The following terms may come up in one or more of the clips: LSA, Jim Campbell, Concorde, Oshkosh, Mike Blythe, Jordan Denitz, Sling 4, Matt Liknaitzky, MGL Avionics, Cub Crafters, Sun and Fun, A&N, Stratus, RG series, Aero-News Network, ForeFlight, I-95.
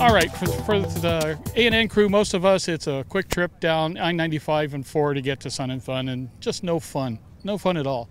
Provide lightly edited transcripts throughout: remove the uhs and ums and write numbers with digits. All right, for the A&N crew, most of us, it's a quick trip down I-95 and 4 to get to Sun and Fun, and just no fun. No fun at all.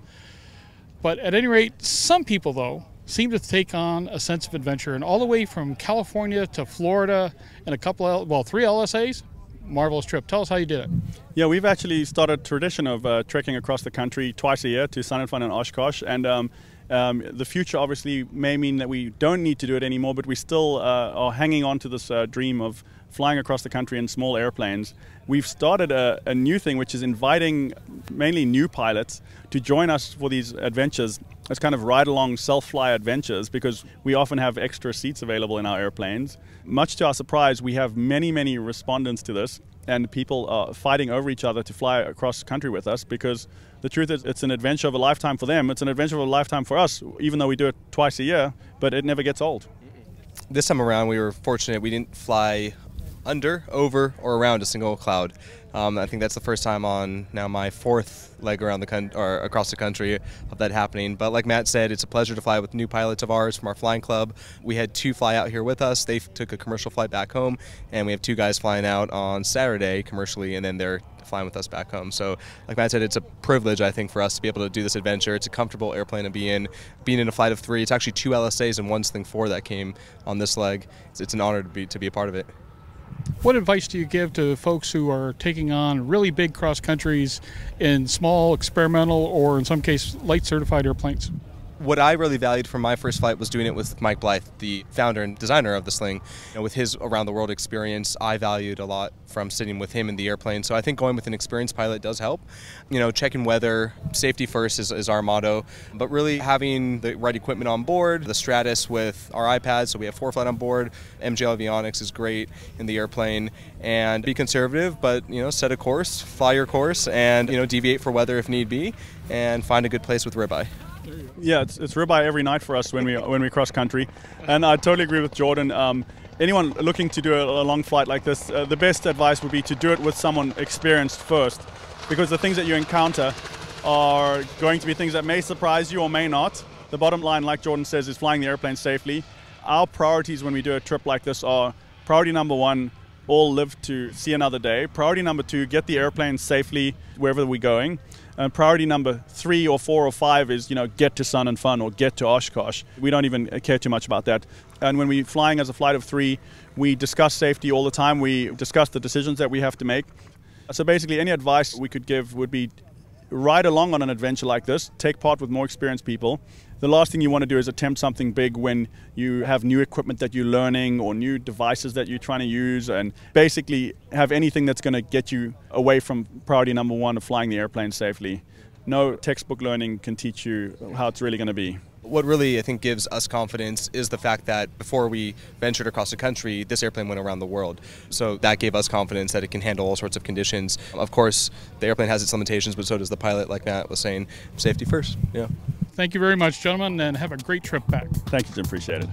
But at any rate, some people, though, seem to take on a sense of adventure, and all the way from California to Florida and a couple of, well, 3 LSAs, marvelous trip. Tell us how you did it. Yeah, we've actually started a tradition of trekking across the country twice a year to Sun and Fun and Oshkosh, and the future obviously may mean that we don't need to do it anymore, but we still are hanging on to this dream of flying across the country in small airplanes. We've started a new thing, which is inviting mainly new pilots to join us for these adventures. It's kind of ride-along self-fly adventures, because we often have extra seats available in our airplanes. Much to our surprise, we have many, many respondents to this, and people are fighting over each other to fly across the country with us, because the truth is it's an adventure of a lifetime for them. It's an adventure of a lifetime for us, even though we do it twice a year, but it never gets old. This time around, we were fortunate. We didn't fly under, over, or around a single cloud. I think that's the first time on now my 4th leg around the across the country of that happening. But like Matt said, it's a pleasure to fly with new pilots of ours from our flying club. We had 2 fly out here with us. They took a commercial flight back home, and we have 2 guys flying out on Saturday commercially, and then they're flying with us back home. So like Matt said, it's a privilege, I think, for us to be able to do this adventure. It's a comfortable airplane to be in. Being in a flight of 3, it's actually 2 LSAs and 1 Sling 4 that came on this leg. It's an honor to be a part of it. What advice do you give to folks who are taking on really big cross countries in small, experimental, or in some cases, light certified airplanes? What I really valued from my first flight was doing it with Mike Blythe, the founder and designer of the Sling. You know, with his around the world experience, I valued a lot from sitting with him in the airplane. So I think going with an experienced pilot does help. You know, checking weather, safety first is our motto, but really having the right equipment on board, the Stratus with our iPad, so we have ForeFlight on board, MGL Avionics is great in the airplane, and be conservative, but, you know, set a course, fly your course, and, you know, deviate for weather if need be, and find a good place with ribeye. Yeah, it's ribeye every night for us when we cross country, and I totally agree with Jordan. Anyone looking to do a long flight like this, the best advice would be to do it with someone experienced first, because the things that you encounter are going to be things that may surprise you or may not. The bottom line, like Jordan says, is flying the airplane safely. Our priorities when we do a trip like this are: priority number 1, all live to see another day. Priority number 2, get the airplane safely wherever we're going. And priority number 3 or 4 or 5 is, you know, get to Sun and Fun or get to Oshkosh. We don't even care too much about that. And when we're flying as a flight of 3, we discuss safety all the time. We discuss the decisions that we have to make. So basically, any advice we could give would be ride along on an adventure like this, take part with more experienced people. The last thing you want to do is attempt something big when you have new equipment that you're learning or new devices that you're trying to use, and basically have anything that's going to get you away from priority number 1 of flying the airplane safely. No textbook learning can teach you how it's really going to be. What really, I think, gives us confidence is the fact that before we ventured across the country, this airplane went around the world. So that gave us confidence that it can handle all sorts of conditions. Of course, the airplane has its limitations, but so does the pilot, like Matt was saying. Safety first, yeah. Thank you very much, gentlemen, and have a great trip back. Thank you, Jim. Appreciate it.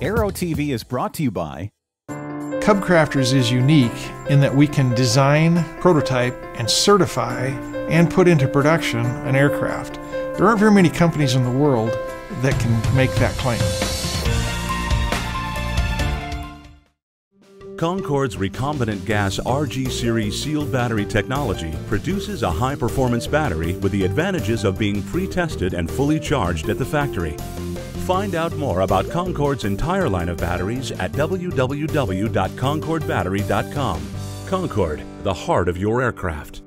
Aero TV is brought to you by Cub Crafters. Is unique in that we can design, prototype, and certify and put into production an aircraft. There aren't very many companies in the world that can make that claim. Concorde's recombinant gas RG series sealed battery technology produces a high-performance battery with the advantages of being pre-tested and fully charged at the factory. Find out more about Concorde's entire line of batteries at www.concordebattery.com. Concorde, the heart of your aircraft.